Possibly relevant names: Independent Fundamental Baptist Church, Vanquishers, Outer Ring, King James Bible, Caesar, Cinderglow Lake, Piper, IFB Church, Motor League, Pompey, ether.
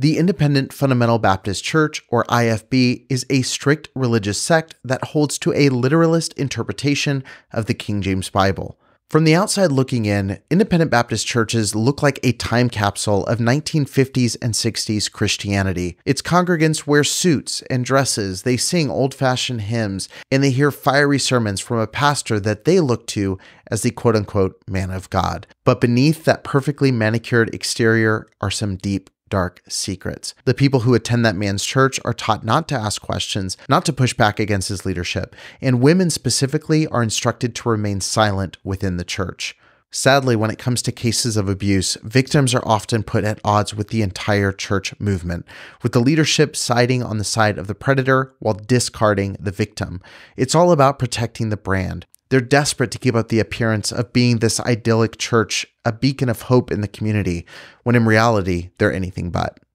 The Independent Fundamental Baptist Church, or IFB, is a strict religious sect that holds to a literalist interpretation of the King James Bible. From the outside looking in, Independent Baptist churches look like a time capsule of 1950s and 60s Christianity. Its congregants wear suits and dresses, they sing old-fashioned hymns, and they hear fiery sermons from a pastor that they look to as the quote-unquote man of God. But beneath that perfectly manicured exterior are some deep, dark secrets. The people who attend that man's church are taught not to ask questions, not to push back against his leadership, and women specifically are instructed to remain silent within the church. Sadly, when it comes to cases of abuse, victims are often put at odds with the entire church movement, with the leadership siding on the side of the predator while discarding the victim. It's all about protecting the brand. They're desperate to keep up the appearance of being this idyllic church, a beacon of hope in the community, when in reality, they're anything but.